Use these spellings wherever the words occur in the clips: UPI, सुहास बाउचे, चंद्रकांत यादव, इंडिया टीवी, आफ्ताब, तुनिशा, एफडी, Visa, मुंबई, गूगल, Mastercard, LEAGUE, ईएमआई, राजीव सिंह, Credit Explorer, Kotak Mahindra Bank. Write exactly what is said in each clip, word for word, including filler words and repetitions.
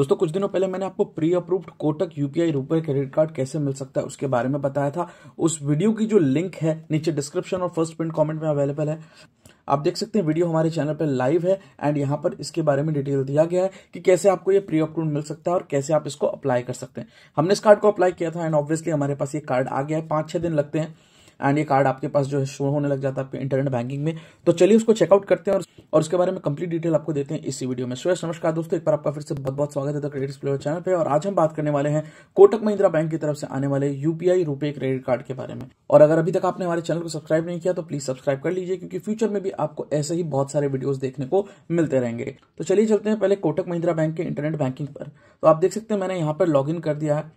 दोस्तों कुछ दिनों पहले मैंने आपको pre approved Kotak UPI RuPay credit card कैसे मिल सकता है उसके बारे में बताया था। उस वीडियो की जो लिंक है नीचे डिस्क्रिप्शन और फर्स्ट पिन कमेंट में अवेलेबल है, आप देख सकते हैं। वीडियो हमारे चैनल पर लाइव है एंड यहाँ पर इसके बारे में डिटेल दिया गया है कि कैसे आपको ये प्री अप्रूव्ड मिल सकता है और कैसे आप इसको अप्लाई कर सकते हैं। हमने इस कार्ड को अप्लाई किया था एंड ऑब्वियसली हमारे पास ये कार्ड आ गया है। पाँच छः दिन लगते हैं एंड ये कार्ड आपके पास जो है शो होने लग जाता है आपके इंटरनेट बैंकिंग में। तो चलिए उसको चेकआउट करते हैं और, और उसके बारे में कंप्लीट डिटेल आपको देते हैं इसी वीडियो में। सुरेश नमस्कार दोस्तों, एक बार आपका फिर से बहुत बहुत स्वागत है द क्रेडिट एक्सप्लोरर चैनल पे। और आज हम बात करने वाले हैं कोटक महिंद्रा बैंक की तरफ से आने वाले यूपीआई रुपए क्रेडिट कार्ड के बारे में। और अगर अभी तक आपने हमारे चैनल को सब्सक्राइब नहीं किया तो प्लीज सब्सक्राइब कर लीजिए, क्योंकि फ्यूचर में भी आपको ऐसे ही बहुत सारे वीडियोस देखने को मिलते रहेंगे। तो चलिए चलते हैं पहले कोटक महिंद्रा बैंक के इंटरनेट बैंकिंग पर। तो आप देख सकते हैं मैंने यहाँ पर लॉग इन कर दिया है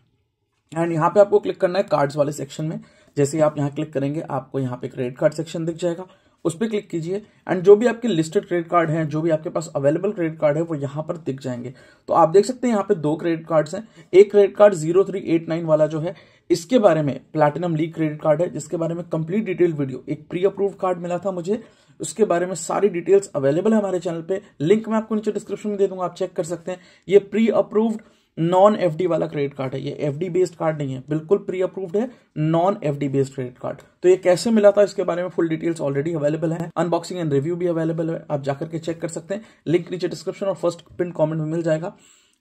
एंड यहाँ पे आपको क्लिक करना है कार्ड्स वाले सेक्शन में। जैसे ही आप यहाँ क्लिक करेंगे आपको यहाँ पे क्रेडिट कार्ड सेक्शन दिख जाएगा, उस पर क्लिक कीजिए एंड जो भी आपके लिस्टेड क्रेडिट कार्ड हैं, जो भी आपके पास अवेलेबल क्रेडिट कार्ड है वो यहाँ पर दिख जाएंगे। तो आप देख सकते हैं यहाँ पे दो क्रेडिट कार्ड्स हैं। एक credit card zero three eight nine वाला जो है इसके बारे में प्लैटिनम लीग क्रेडिट कार्ड है, जिसके बारे में कंप्लीट डिटेल वीडियो, एक प्री अप्रूव्ड कार्ड मिला था मुझे, उसके बारे में सारी डिटेल्स अवेलेबल है हमारे चैनल पे। लिंक मैं आपको नीचे डिस्क्रिप्शन में दे दूंगा, आप चेक कर सकते हैं। ये प्री अप्रूव्ड नॉन एफडी वाला क्रेडिट कार्ड है, ये एफडी बेस्ड कार्ड नहीं है, बिल्कुल प्री अप्रूव्ड है, non एफडी based credit card. तो ये कैसे मिला था इसके बारे में फुल डिटेल्स ऑलरेडी अवेलेबल है, अनबॉक्सिंग एंड रिव्यू भी अवेलेबल है, आप जाकर के चेक कर सकते हैं। लिंक नीचे डिस्क्रिप्शन और फर्स्ट पिन कमेंट में मिल जाएगा।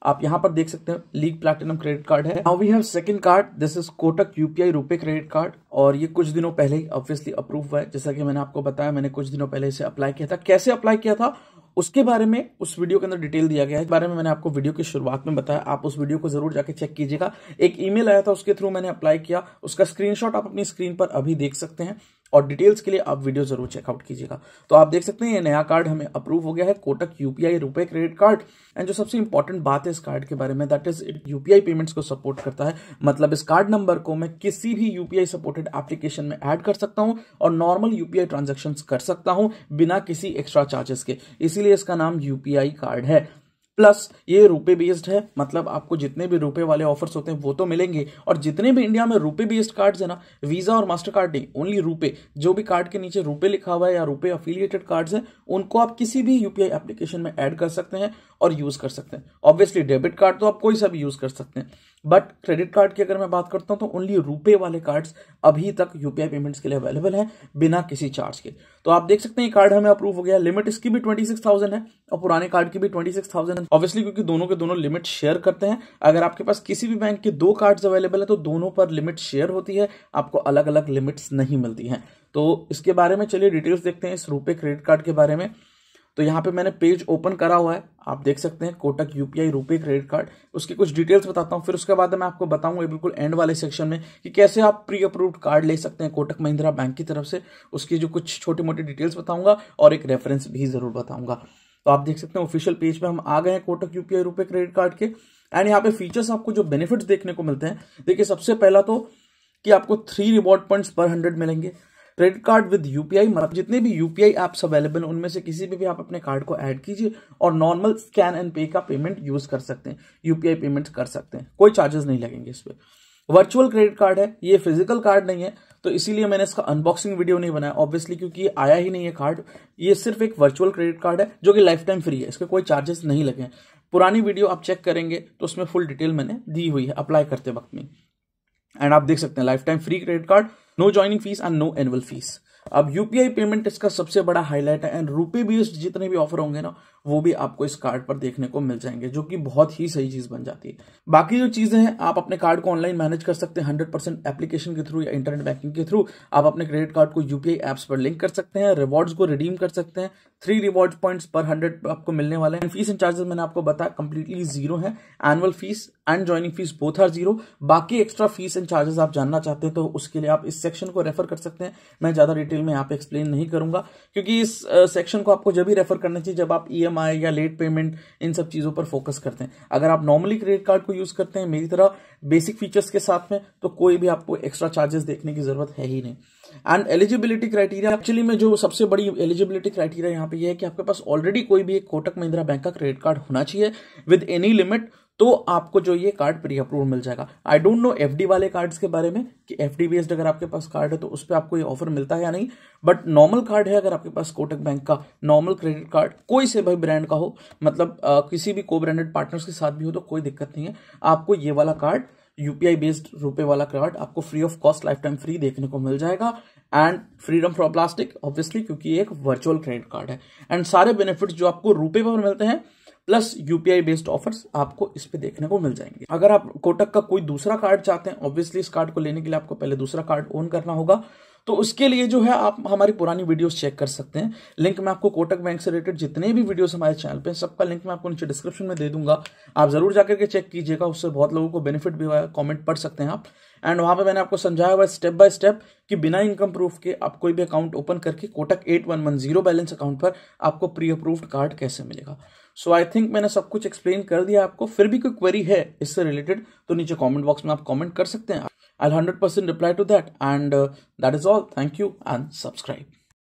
आप यहाँ पर देख सकते हैं लीग प्लैटिनम क्रेडिट कार्ड है। Now we have second card, this is Kotak UPI RuPay credit card. और ये कुछ दिनों पहले ही ऑब्वियसली अप्रूव हुआ है, जैसा कि मैंने आपको बताया मैंने कुछ दिनों पहले इसे अप्लाई किया था। कैसे अप्लाई किया था उसके बारे में उस वीडियो के अंदर डिटेल दिया गया है, इस बारे में मैंने आपको वीडियो की शुरुआत में बताया, आप उस वीडियो को जरूर जाके चेक कीजिएगा। एक ईमेल आया था, उसके थ्रू मैंने अप्लाई किया, उसका स्क्रीनशॉट आप अपनी स्क्रीन पर अभी देख सकते हैं और डिटेल्स के लिए आप वीडियो जरूर चेकआउट कीजिएगा। तो आप देख सकते हैं ये नया कार्ड हमें अप्रूव हो गया है, Kotak UPI RuPay credit card. And जो सबसे इंपॉर्टेंट बात है इस कार्ड के बारे में, that is it UPI payments को सपोर्ट करता है। मतलब इस कार्ड नंबर को मैं किसी भी यूपीआई सपोर्टेड एप्लीकेशन में ऐड कर सकता हूं और नॉर्मल यूपीआई ट्रांजेक्शन्स कर सकता हूं बिना किसी एक्स्ट्रा चार्जेस के, इसीलिए इसका नाम यूपीआई कार्ड है। प्लस ये रुपए बेस्ड है, मतलब आपको जितने भी रुपए वाले ऑफर्स होते हैं वो तो मिलेंगे, और जितने भी इंडिया में रुपए बेस्ड कार्ड्स है ना, वीजा और मास्टर कार्ड नहीं, ओनली रुपए, जो भी कार्ड के नीचे रुपए लिखा हुआ है या रुपए अफिलिएटेड कार्ड्स हैं, उनको आप किसी भी यूपीआई एप्लीकेशन में ऐड कर सकते हैं और यूज कर सकते हैं। ऑब्वियसली डेबिट कार्ड तो आप कोई सा भी यूज कर सकते हैं, बट क्रेडिट कार्ड की अगर मैं बात करता हूं तो ओनली रुपए वाले कार्ड्स अभी तक यूपीआई पेमेंट्स के लिए अवेलेबल है बिना किसी चार्ज के। तो आप देख सकते हैं ये कार्ड हमें अप्रूव हो गया। लिमिट इसकी भी छब्बीस हज़ार है और पुराने कार्ड की भी छब्बीस हज़ार है, ऑब्वियसली क्योंकि दोनों के दोनों लिमिट शेयर करते हैं। अगर आपके पास किसी भी बैंक के दो कार्ड्स अवेलेबल है तो दोनों पर लिमिट शेयर होती है, आपको अलग अलग लिमिट्स नहीं मिलती है। तो इसके बारे में चलिए डिटेल्स देखते हैं इस रुपए क्रेडिट कार्ड के बारे में। तो यहाँ पे मैंने पेज ओपन करा हुआ है, आप देख सकते हैं Kotak UPI RuPay credit card. उसकी कुछ डिटेल्स बताता हूँ, फिर उसके बाद मैं आपको बताऊंगा बिल्कुल एंड वाले सेक्शन में कि कैसे आप प्री अप्रूव्ड कार्ड ले सकते हैं कोटक महिंद्रा बैंक की तरफ से, उसकी जो कुछ छोटी मोटी डिटेल्स बताऊंगा और एक रेफरेंस भी जरूर बताऊंगा। तो आप देख सकते हैं ऑफिशियल पेज पे हम आ गए हैं Kotak UPI RuPay credit card के। एंड यहाँ पे फीचर्स आपको जो बेनिफिट्स देखने को मिलते हैं, देखिए सबसे पहला तो कि आपको थ्री रिवॉर्ड पॉइंट्स पर हंड्रेड मिलेंगे। क्रेडिट कार्ड विद यूपीआई, मतलब जितने भी यूपीआई एप्स अवेलेबल उनमें से किसी भी, भी आप अपने कार्ड को ऐड कीजिए और नॉर्मल स्कैन एंड पे का पेमेंट यूज कर सकते हैं, यूपीआई पेमेंट कर सकते हैं, कोई चार्जेस नहीं लगेंगे इस पर। वर्चुअल क्रेडिट कार्ड है, ये फिजिकल कार्ड नहीं है, तो इसीलिए मैंने इसका अनबॉक्सिंग वीडियो नहीं बनाया, ऑब्वियसली क्योंकि ये आया ही नहीं है कार्ड। ये सिर्फ एक वर्चुअल क्रेडिट कार्ड है जो कि लाइफ टाइम फ्री है, इसके कोई चार्जेस नहीं लगे। पुरानी वीडियो आप चेक करेंगे तो उसमें फुल डिटेल मैंने दी हुई है अप्लाई करते वक्त में। एंड आप देख सकते हैं life time free credit card, no joining fees and no annual fees. अब यूपीआई पेमेंट इसका सबसे बड़ा हाईलाइट है एंड रुपए बेस्ड जितने भी ऑफर होंगे ना वो भी आपको इस कार्ड पर देखने को मिल जाएंगे, जो कि बहुत ही सही चीज बन जाती है। बाकी जो चीजें हैं, आप अपने कार्ड को ऑनलाइन मैनेज कर सकते हैं हंड्रेड परसेंट एप्लीकेशन के थ्रू या इंटरनेट बैंकिंग के थ्रू। आप अपने क्रेडिट कार्ड को यूपीआई एप्स पर लिंक कर सकते हैं, रिवॉर्ड्स को रिडीम कर सकते हैं। थ्री रिवॉर्ड पॉइंट्स पर हंड्रेड आपको मिलने वाले हैं। फीस एंड चार्जेस मैंने आपको बताया कंप्लीटली जीरो है, annual fees and joining fees both are zero. बाकी एक्स्ट्रा फीस एंड चार्जेस आप जानना चाहते हैं तो उसके लिए आप इस सेक्शन को रेफर कर सकते हैं, मैं ज्यादा डिटेल में यहाँ पे एक्सप्लेन नहीं करूंगा, क्योंकि इस सेक्शन को आपको जब भी रेफर करना चाहिए जब आप ईएमआई या लेट पेमेंट इन सब चीजों पर फोकस करते हैं। अगर आप नॉर्मली क्रेडिट कार्ड को यूज करते हैं मेरी तरह बेसिक फीचर्स के साथ में, तो कोई भी आपको एक्स्ट्रा चार्जेस देखने की जरूरत है ही नहीं। एंड एलिजिबिलिटी क्राइटेरिया, एक्चुअली में जो सबसे बड़ी एलिजिबिलिटी क्राइटेरिया यहाँ पे ये है कि आपके पास ऑलरेडी कोई भी एक कोटक महिंद्रा बैंक का क्रेडिट कार्ड होना चाहिए विद एनी लिमिट। तो आपको जो ये कार्ड प्री अप्रूव मिल जाएगा। आई डोंट नो एफडी वाले कार्ड्स के बारे में कि एफडी बेस्ड अगर आपके पास कार्ड है तो उस पर आपको ये ऑफर मिलता है या नहीं, बट नॉर्मल कार्ड है अगर आपके पास कोटक बैंक का, नॉर्मल क्रेडिट कार्ड कोई से भी ब्रांड का हो, मतलब आ, किसी भी को ब्रांडेड पार्टनर्स के साथ भी हो तो कोई दिक्कत नहीं है, आपको ये वाला कार्ड यूपीआई बेस्ड रुपए वाला कार्ड आपको free of cost life time free देखने को मिल जाएगा। And freedom from plastic obviously, क्योंकि एक वर्चुअल क्रेडिट कार्ड है। एंड सारे बेनिफिट्स जो आपको रुपए पर मिलते हैं प्लस यूपीआई बेस्ड ऑफर्स आपको इस पे देखने को मिल जाएंगे। अगर आप कोटक का कोई दूसरा कार्ड चाहते हैं, ऑब्वियसली इस कार्ड को लेने के लिए आपको पहले दूसरा कार्ड ओन करना होगा, तो उसके लिए जो है आप हमारी पुरानी वीडियोस चेक कर सकते हैं। लिंक मैं आपको कोटक बैंक से रिलेटेड जितने भी वीडियोस हमारे चैनल पे हैं सबका लिंक मैं आपको नीचे डिस्क्रिप्शन में दे दूंगा, आप जरूर जाकर के चेक कीजिएगा, उससे बहुत लोगों को बेनिफिट भी हुआ है, कॉमेंट पढ़ सकते हैं आप। एंड वहाँ पे मैंने आपको समझाया हुआ स्टेप बाय स्टेप कि बिना इनकम प्रूफ के आप कोई भी अकाउंट ओपन करके Kotak eight one one zero balance account पर आपको प्री अप्रूव्ड कार्ड कैसे मिलेगा। सो आई थिंक मैंने सब कुछ एक्सप्लेन कर दिया आपको। फिर भी कोई क्वेरी है इससे रिलेटेड तो नीचे कॉमेंट बॉक्स में आप कॉमेंट कर सकते हैं। I'll one hundred percent reply to that, and uh, that is all. Thank you and subscribe.